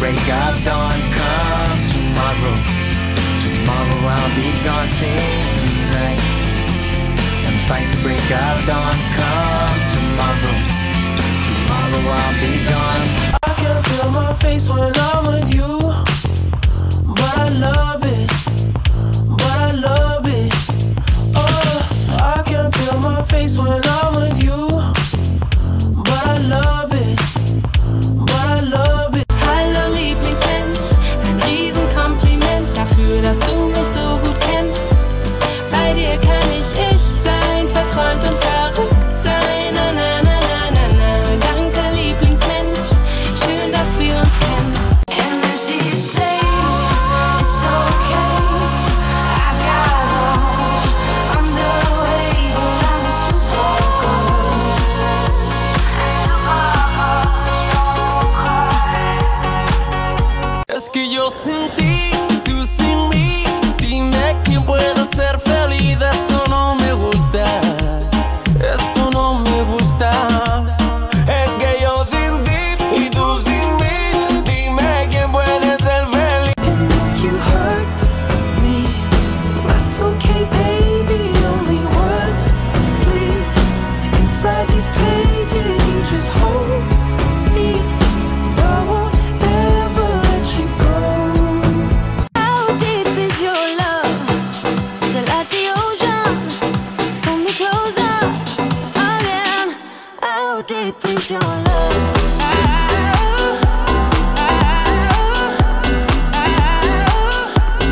break of dawn. Come tomorrow, tomorrow I'll be gone. Sing tonight and fight the break of dawn. Come tomorrow, tomorrow I'll be gone. I can feel my face when I'm with you, but I love it, but I love it. Oh, I can feel my face when I'm with you, but I love it, but I love it. Hallo Lieblingsmensch, ein Riesenkompliment dafür, dass du mich so gut kennst. Bei dir kann ich sein, verträumt und verrückt sein. Na na na na na, danke Lieblingsmensch, schön, dass wir uns kennen. And then she say, it's okay, I got lost, I'm the way, I'm a super girl, a super girl. Es que yo sin ti, tú sin mí, dime quién puede ser feliz. Esto no me gusta, esto no me gusta. Es que yo sin ti y tú sin mí, dime quién puede ser feliz. And if you hurt me, that's okay, baby. Only words bleed inside these pages. You just hold me, I won't ever let you go. How deep is your love? Is it like the ocean? Pull me closer again. How deep is your love?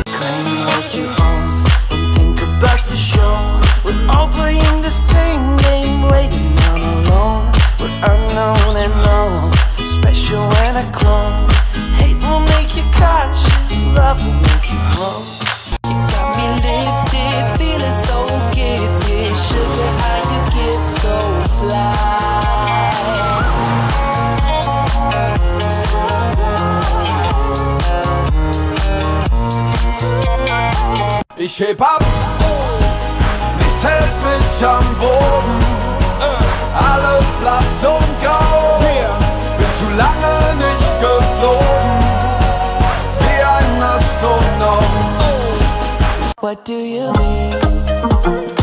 Crazy as you home, think about the show. We're all playing the same game, waiting on alone. We're unknown and known, special when I clone. Hate will make you cautious, love will make you grow. You got me lifted, feeling so gifted. Sugar, how you get so fly? Ich heb ab, nichts hält mich am Boden. Alles blass und grau, bin zu lange nicht geflogen. Wie ein Astronaut. What do you mean?